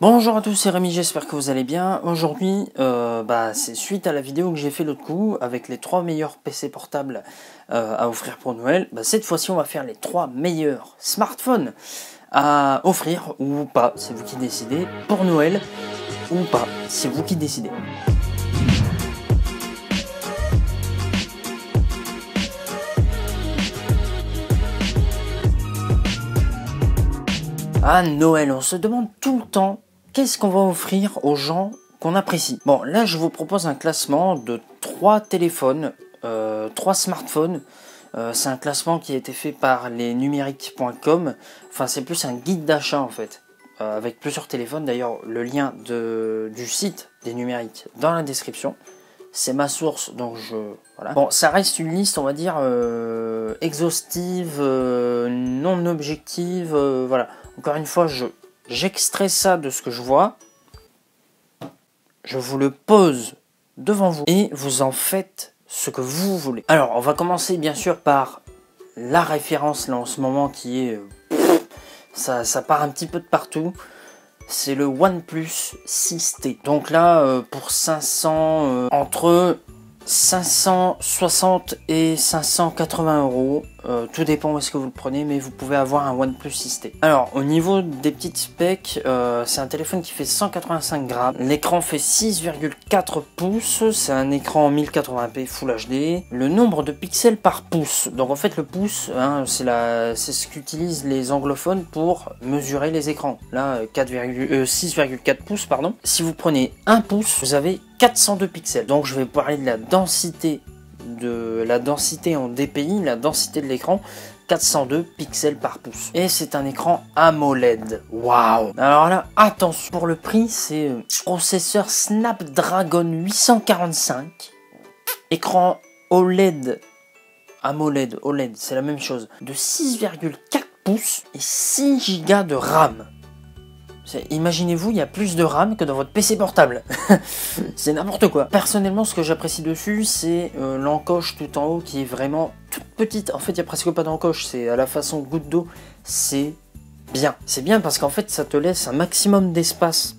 Bonjour à tous, c'est Rémi, j'espère que vous allez bien. Aujourd'hui, c'est suite à la vidéo que j'ai fait l'autre coup avec les 3 meilleurs PC portables à offrir pour Noël. Cette fois-ci, on va faire les 3 meilleurs smartphones à offrir ou pas, c'est vous qui décidez, pour Noël ou pas, c'est vous qui décidez. À Noël, on se demande tout le temps qu'est-ce qu'on va offrir aux gens qu'on apprécie. Bon, là je vous propose un classement de 3 téléphones, 3 smartphones. C'est un classement qui a été fait par lesnumeriques.com. Enfin, c'est plus un guide d'achat en fait, avec plusieurs téléphones. D'ailleurs, le lien du site des numériques dans la description. C'est ma source, donc voilà. Bon, ça reste une liste, on va dire, exhaustive, non objective, voilà. Encore une fois, j'extrais ça de ce que je vois. Je vous le pose devant vous et vous en faites ce que vous voulez. Alors, on va commencer bien sûr par la référence là en ce moment qui est... Ça part un petit peu de partout. C'est le OnePlus 6T. Donc là, pour 500, entre 560 et 580 euros, tout dépend où est-ce que vous le prenez, mais vous pouvez avoir un OnePlus 6T. Alors, au niveau des petites specs, c'est un téléphone qui fait 185 grammes. L'écran fait 6,4 pouces, c'est un écran 1080p Full HD. Le nombre de pixels par pouce, donc en fait le pouce, hein, c'est ce qu'utilisent les anglophones pour mesurer les écrans. Là, 6,4 pouces, pardon. Si vous prenez 1 pouce, vous avez 402 pixels. Donc je vais parler de la densité en DPI, la densité de l'écran, 402 pixels par pouce. Et c'est un écran AMOLED. Waouh! Alors là, attention, pour le prix, c'est processeur Snapdragon 845, écran OLED, AMOLED, OLED, c'est la même chose, de 6,4 pouces et 6 Go de RAM. Imaginez-vous, il y a plus de RAM que dans votre PC portable. C'est n'importe quoi. Personnellement, ce que j'apprécie dessus, c'est l'encoche tout en haut qui est vraiment toute petite. En fait, il n'y a presque pas d'encoche. C'est à la façon goutte d'eau. C'est bien. C'est bien parce qu'en fait, ça te laisse un maximum d'espace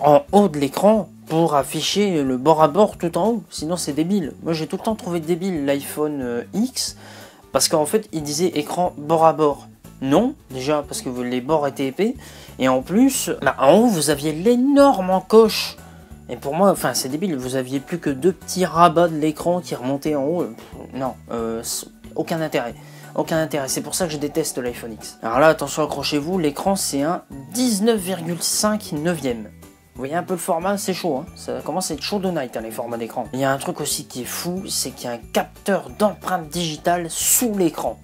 en haut de l'écran pour afficher le bord à bord tout en haut. Sinon, c'est débile. Moi, j'ai tout le temps trouvé débile l'iPhone X parce qu'en fait, il disait écran bord à bord. Non, déjà parce que les bords étaient épais, et en plus, là, en haut, vous aviez l'énorme encoche. Et pour moi, enfin, c'est débile, vous aviez plus que 2 petits rabats de l'écran qui remontaient en haut. Non, aucun intérêt. Aucun intérêt, c'est pour ça que je déteste l'iPhone X. Alors là, attention, accrochez-vous, l'écran, c'est un 19,5/9e. Vous voyez un peu le format, c'est chaud, hein. Ça commence à être chaud de night, hein, les formats d'écran. Il y a un truc aussi qui est fou, c'est qu'il y a un capteur d'empreinte digitale sous l'écran.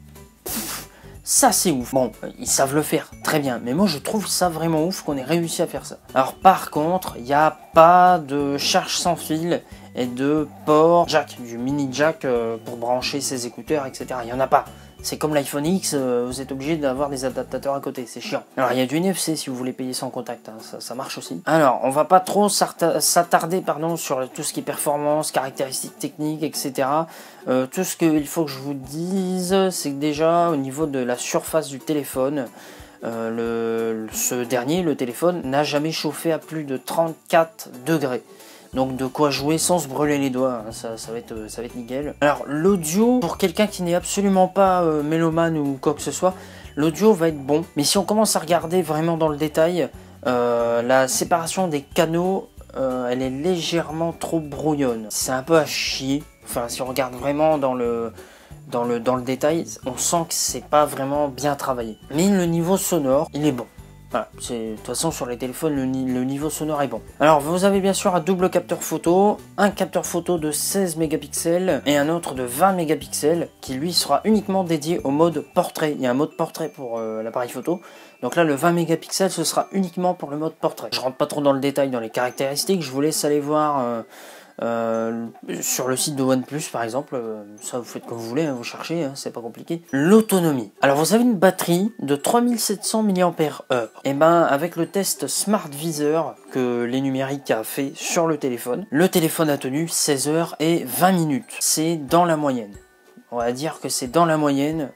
Ça c'est ouf. Bon, ils savent le faire, très bien. Mais moi je trouve ça vraiment ouf qu'on ait réussi à faire ça. Alors par contre, il n'y a pas de charge sans fil et de port jack, du mini jack pour brancher ses écouteurs, etc. Il n'y en a pas. C'est comme l'iPhone X, vous êtes obligé d'avoir des adaptateurs à côté, c'est chiant. Alors il y a du NFC si vous voulez payer sans contact, hein, ça marche aussi. Alors on va pas trop s'attarder sur tout ce qui est performance, caractéristiques techniques, etc. Tout ce qu'il faut que je vous dise, c'est que déjà au niveau de la surface du téléphone, ce téléphone, n'a jamais chauffé à plus de 34 degrés. Donc de quoi jouer sans se brûler les doigts, hein. Ça va être nickel. Alors l'audio, pour quelqu'un qui n'est absolument pas mélomane ou quoi que ce soit, l'audio va être bon. Mais si on commence à regarder vraiment dans le détail, la séparation des canaux, elle est légèrement trop brouillonne. C'est un peu à chier. Enfin, si on regarde vraiment dans le détail, on sent que c'est pas vraiment bien travaillé. Mais le niveau sonore, il est bon. Voilà, de toute façon sur les téléphones le niveau sonore est bon. Alors vous avez bien sûr un double capteur photo, un capteur photo de 16 mégapixels et un autre de 20 mégapixels qui lui sera uniquement dédié au mode portrait. Il y a un mode portrait pour l'appareil photo, donc là le 20 mégapixels ce sera uniquement pour le mode portrait. Je rentre pas trop dans le détail dans les caractéristiques, je vous laisse aller voir sur le site de OnePlus par exemple, ça vous faites comme vous voulez, hein, vous cherchez, hein, c'est pas compliqué. L'autonomie. Alors vous avez une batterie de 3700 mAh. Et ben avec le test Smart Visor que les numériques a fait sur le téléphone a tenu 16 heures et 20 minutes. C'est dans la moyenne. on va dire que c'est dans la moyenne,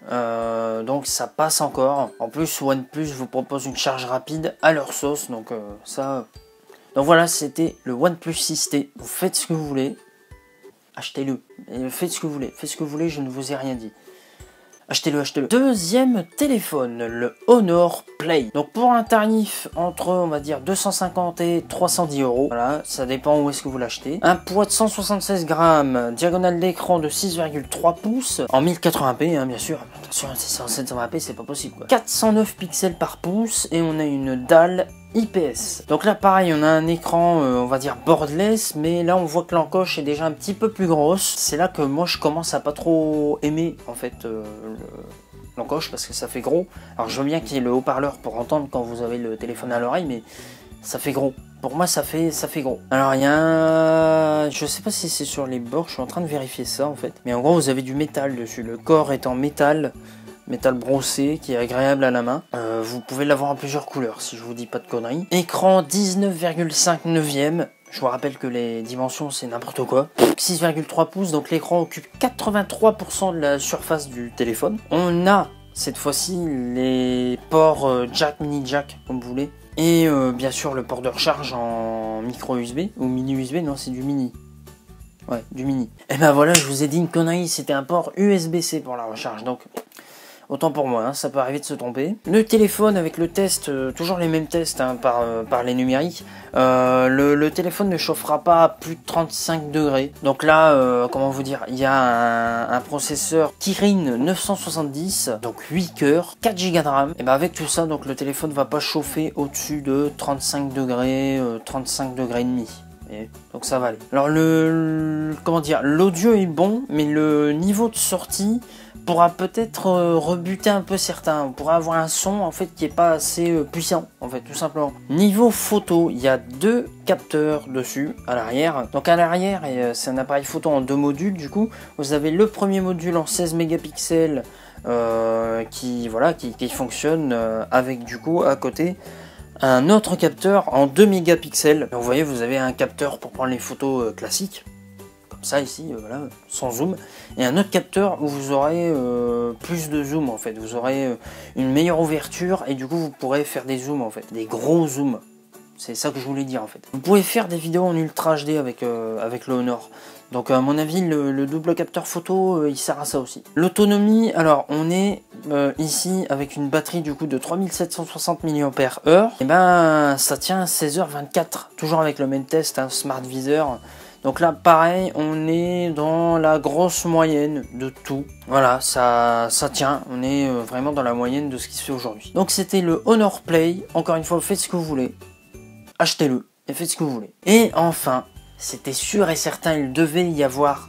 donc ça passe encore. En plus, OnePlus vous propose une charge rapide à leur sauce, donc ça... Donc voilà, c'était le OnePlus 6T, vous faites ce que vous voulez, achetez-le, faites ce que vous voulez, je ne vous ai rien dit. Achetez-le, achetez-le. Deuxième téléphone, le Honor Play. Donc pour un tarif entre, on va dire, 250 et 310 €. Voilà, ça dépend où est-ce que vous l'achetez. Un poids de 176 grammes, diagonale d'écran de 6,3 pouces, en 1080p, hein, bien sûr. Attention, c'est 720p, c'est pas possible, quoi. 409 pixels par pouce, et on a une dalle IPS. Donc là pareil, on a un écran on va dire borderless, mais là on voit que l'encoche est déjà un petit peu plus grosse. C'est là que moi je commence à pas trop aimer en fait l'encoche, parce que ça fait gros. Alors je veux bien qu'il y ait le haut-parleur pour entendre quand vous avez le téléphone à l'oreille, mais ça fait gros. Pour moi ça fait gros. Alors il y a un... je sais pas si c'est sur les bords, je suis en train de vérifier ça en fait. Mais en gros vous avez du métal dessus, le corps est en métal. Métal brossé qui est agréable à la main. Vous pouvez l'avoir en plusieurs couleurs si je vous dis pas de conneries. Écran 19,5 9e. Je vous rappelle que les dimensions c'est n'importe quoi. 6,3 pouces, donc l'écran occupe 83% de la surface du téléphone. On a cette fois-ci les ports jack, mini jack comme vous voulez. Et bien sûr le port de recharge en micro USB ou mini USB, non c'est du mini. Ouais, du mini. Et ben voilà, je vous ai dit une connerie, c'était un port USB-C pour la recharge, donc... Autant pour moi, hein, ça peut arriver de se tromper. Le téléphone avec le test, toujours les mêmes tests hein, par les numériques. Le téléphone ne chauffera pas à plus de 35 degrés. Donc là, comment vous dire, il y a un processeur Kirin 970, donc 8 cœurs, 4 Go de RAM. Et ben avec tout ça, donc le téléphone ne va pas chauffer au-dessus de 35 degrés, 35 degrés et demi. Donc ça va aller. Alors comment dire, l'audio est bon, mais le niveau de sortie pourra peut-être rebuter un peu certains. On pourra avoir un son en fait qui est pas assez puissant en fait, tout simplement. Niveau photo, il y a 2 capteurs dessus à l'arrière. Donc à l'arrière, c'est un appareil photo en 2 modules du coup. Vous avez le premier module en 16 mégapixels qui voilà qui fonctionne avec du coup à côté un autre capteur en 2 mégapixels. Donc vous voyez, vous avez un capteur pour prendre les photos classiques, comme ça ici, voilà, sans zoom, et un autre capteur où vous aurez plus de zoom en fait, vous aurez une meilleure ouverture et du coup vous pourrez faire des zooms en fait, des gros zooms. C'est ça que je voulais dire en fait. Vous pouvez faire des vidéos en ultra HD avec le Honor. Donc à mon avis le double capteur photo il sert à ça aussi. L'autonomie, alors on est ici avec une batterie du coup de 3760 mAh. Et ben ça tient 16h24, toujours avec le même test, hein, Smart Visor. Donc là pareil, on est dans la grosse moyenne de tout. Voilà, ça tient, on est vraiment dans la moyenne de ce qui se fait aujourd'hui. Donc c'était le Honor Play, encore une fois faites ce que vous voulez. Achetez-le et faites ce que vous voulez. Et enfin, c'était sûr et certain, il devait y avoir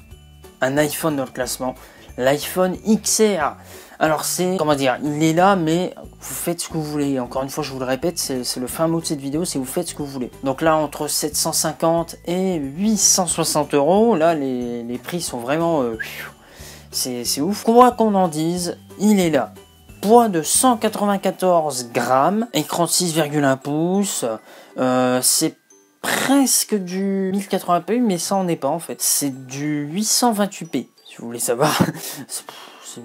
un iPhone dans le classement, l'iPhone XR. Alors c'est, comment dire, il est là, mais vous faites ce que vous voulez. Encore une fois, je vous le répète, c'est le fin mot de cette vidéo, c'est vous faites ce que vous voulez. Donc là, entre 750 et 860 €, là, les prix sont vraiment... c'est ouf. Quoi qu'on en dise, il est là. Poids de 194 grammes, écran de 6,1 pouces, c'est presque du 1080p, mais ça en est pas en fait. C'est du 828p, si vous voulez savoir.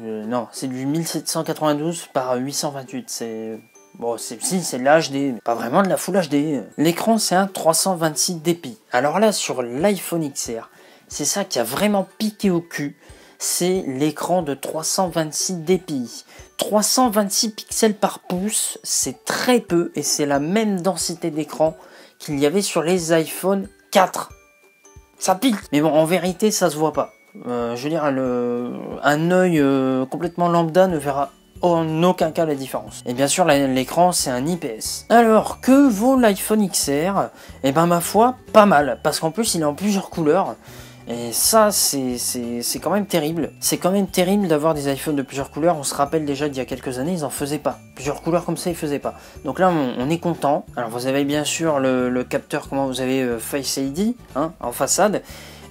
Non, c'est du 1792 par 828. C'est bon, si c'est de l'HD, mais pas vraiment de la full HD. L'écran, c'est un 326 dpi. Alors là, sur l'iPhone XR, c'est ça qui a vraiment piqué au cul. C'est l'écran de 326 dpi. 326 pixels par pouce, c'est très peu et c'est la même densité d'écran qu'il y avait sur les iPhone 4. Ça pique. Mais bon, en vérité, ça se voit pas. Je veux dire, un œil complètement lambda ne verra en aucun cas la différence. Et bien sûr, l'écran, c'est un IPS. Alors, que vaut l'iPhone XR? Eh ben, ma foi, pas mal. Parce qu'en plus, il est en plusieurs couleurs. Et ça, c'est quand même terrible. C'est quand même terrible d'avoir des iPhones de plusieurs couleurs. On se rappelle déjà d'il y a quelques années, ils n'en faisaient pas. Plusieurs couleurs comme ça, ils faisaient pas. Donc là, on est content. Alors vous avez bien sûr le capteur, comment vous avez Face ID hein, en façade.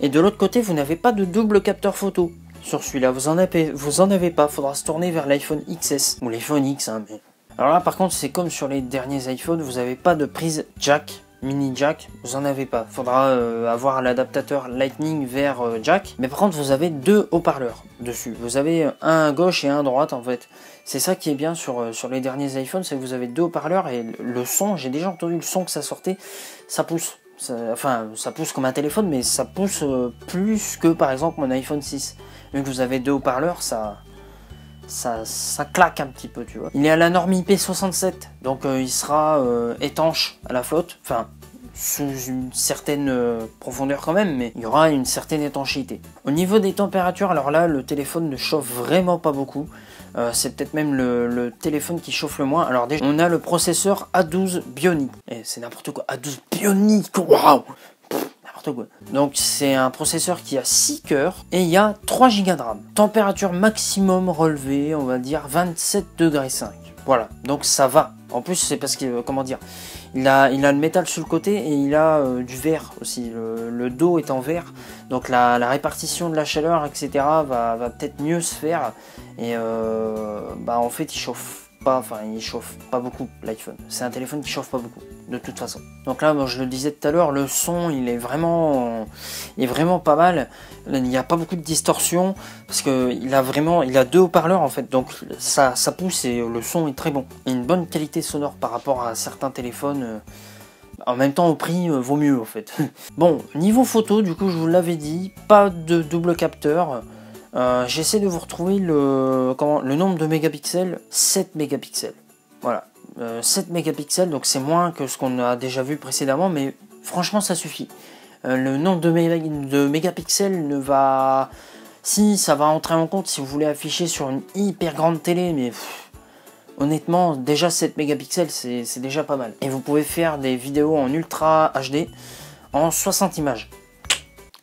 Et de l'autre côté, vous n'avez pas de double capteur photo. Sur celui-là, vous en avez pas. Faudra se tourner vers l'iPhone XS. Ou l'iPhone X, hein, mais... Alors là, par contre, c'est comme sur les derniers iPhones, vous n'avez pas de prise jack. mini jack, vous en avez pas. Faudra avoir l'adaptateur lightning vers jack. Mais par contre, vous avez deux haut-parleurs dessus. Vous avez un à gauche et un à droite en fait. C'est ça qui est bien sur les derniers iPhones, c'est que vous avez deux haut-parleurs et le son, j'ai déjà entendu le son que ça sortait, ça pousse. Enfin, ça pousse comme un téléphone, mais ça pousse plus que par exemple mon iPhone 6. Vu que vous avez deux haut-parleurs, ça claque un petit peu, tu vois. Il est à la norme IP67, donc il sera étanche à la flotte, enfin sous une certaine profondeur quand même, mais il y aura une certaine étanchéité. Au niveau des températures, alors là le téléphone ne chauffe vraiment pas beaucoup, c'est peut-être même le téléphone qui chauffe le moins. Alors déjà on a le processeur A12 Bionic, et c'est n'importe quoi, A12 Bionic, waouh, n'importe quoi. Donc c'est un processeur qui a 6 cœurs et il y a 3 Go de RAM. Température maximum relevée, on va dire 27,5 degrés. Voilà, donc ça va. En plus, c'est parce que, comment dire, il a le métal sur le côté et il a du verre aussi. Le dos est en verre, donc la répartition de la chaleur, etc., va peut-être mieux se faire. Et bah en fait, il chauffe pas beaucoup l'iPhone. C'est un téléphone qui chauffe pas beaucoup, de toute façon. Donc là, moi, je le disais tout à l'heure, le son, il est vraiment pas mal. Il n'y a pas beaucoup de distorsion parce que il a deux haut-parleurs en fait, donc ça pousse et le son est très bon. Il a une bonne qualité sonore par rapport à certains téléphones. En même temps, au prix, vaut mieux en fait. Bon, niveau photo, du coup, je vous l'avais dit, pas de double capteur. J'essaie de vous retrouver le nombre de mégapixels, 7 mégapixels. Voilà, 7 mégapixels, donc c'est moins que ce qu'on a déjà vu précédemment, mais franchement ça suffit. Le nombre de mégapixels ne va... Si, ça va entrer en compte si vous voulez afficher sur une hyper grande télé, mais honnêtement, déjà 7 mégapixels, c'est déjà pas mal. Et vous pouvez faire des vidéos en ultra HD, en 60 images.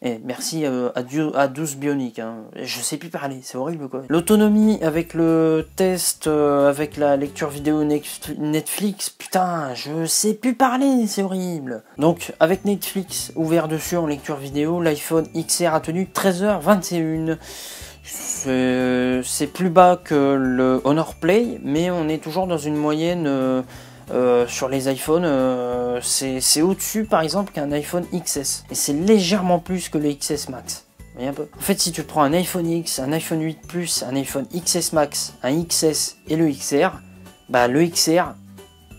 Et merci à 12 Bionic, hein. Je sais plus parler, c'est horrible quoi. L'autonomie avec le test, avec la lecture vidéo Netflix, putain, je sais plus parler, c'est horrible. Donc avec Netflix ouvert dessus en lecture vidéo, l'iPhone XR a tenu 13h21. C'est plus bas que le Honor Play, mais on est toujours dans une moyenne... sur les iPhones, c'est au-dessus par exemple qu'un iPhone XS. Et c'est légèrement plus que le XS Max. Vous voyez un peu ? En fait, si tu prends un iPhone X, un iPhone 8 Plus, un iPhone XS Max, un XS et le XR, bah le XR,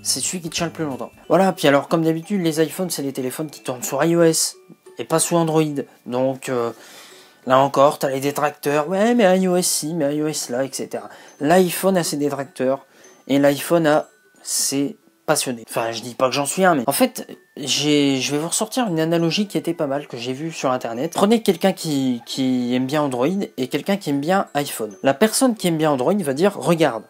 c'est celui qui tient le plus longtemps. Voilà, puis alors comme d'habitude, les iPhones, c'est les téléphones qui tournent sur iOS et pas sous Android. Donc... là encore, t'as les détracteurs, ouais mais iOS ci, mais iOS là, etc. L'iPhone a ses détracteurs et l'iPhone a... c'est passionné. Enfin, je dis pas que j'en suis un, mais en fait, je vais vous ressortir une analogie qui était pas mal, que j'ai vue sur internet. Prenez quelqu'un qui aime bien Android et quelqu'un qui aime bien iPhone. La personne qui aime bien Android va dire, regarde,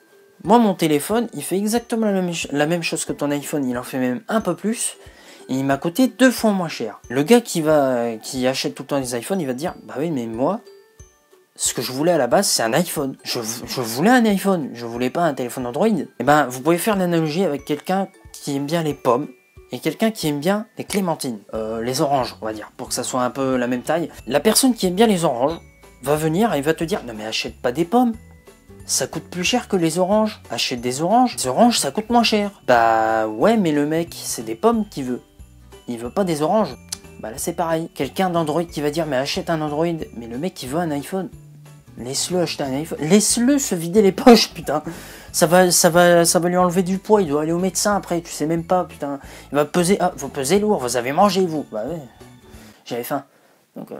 moi mon téléphone, il fait exactement la même chose que ton iPhone, il en fait même un peu plus, et il m'a coûté 2 fois moins cher. Le gars qui achète tout le temps des iPhones, il va dire, bah oui, mais moi, ce que je voulais à la base, c'est un iPhone. Je voulais un iPhone, je voulais pas un téléphone Android. Et ben, vous pouvez faire l'analogie avec quelqu'un qui aime bien les pommes et quelqu'un qui aime bien les clémentines, les oranges, on va dire, pour que ça soit un peu la même taille. La personne qui aime bien les oranges va venir et va te dire, non mais achète pas des pommes, ça coûte plus cher que les oranges. Achète des oranges, les oranges ça coûte moins cher. Bah ouais, mais le mec, c'est des pommes qu'il veut. Il veut pas des oranges. Bah là c'est pareil. Quelqu'un d'Android qui va dire, mais achète un Android, mais le mec il veut un iPhone. Laisse-le acheter un iPhone. Laisse-le se vider les poches, putain. Ça va lui enlever du poids. Il doit aller au médecin après. Tu sais même pas, putain. Il va peser. Ah, vous pesez lourd. Vous avez mangé, vous. Bah ouais. J'avais faim. Donc,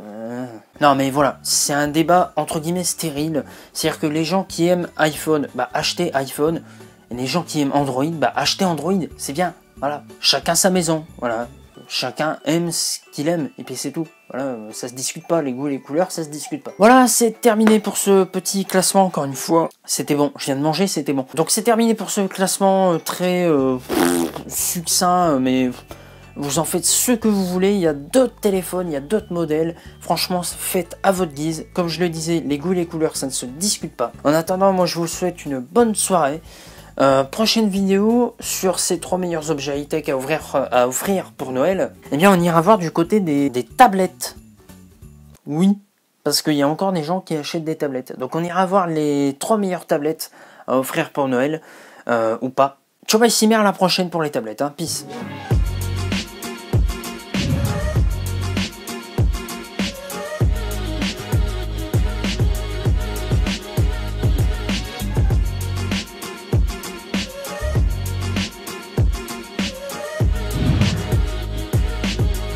non, mais voilà. C'est un débat entre guillemets stérile. C'est-à-dire que les gens qui aiment iPhone, bah achetez iPhone. Et les gens qui aiment Android, bah achetez Android. C'est bien. Voilà. Chacun sa maison. Voilà. Chacun aime ce qu'il aime, et puis c'est tout. Voilà, ça se discute pas, les goûts, les couleurs, ça se discute pas. Voilà, c'est terminé pour ce petit classement, encore une fois. C'était bon, je viens de manger, c'était bon. Donc c'est terminé pour ce classement très succinct, mais vous en faites ce que vous voulez. Il y a d'autres téléphones, il y a d'autres modèles. Franchement, faites à votre guise. Comme je le disais, les goûts, les couleurs, ça ne se discute pas. En attendant, moi je vous souhaite une bonne soirée. Prochaine vidéo sur ces 3 meilleurs objets high-tech à offrir pour Noël, eh bien on ira voir du côté des tablettes. Oui, parce qu'il y a encore des gens qui achètent des tablettes. Donc on ira voir les 3 meilleures tablettes à offrir pour Noël, ou pas. Ciao, bye, cimer à la prochaine pour les tablettes, hein. Peace.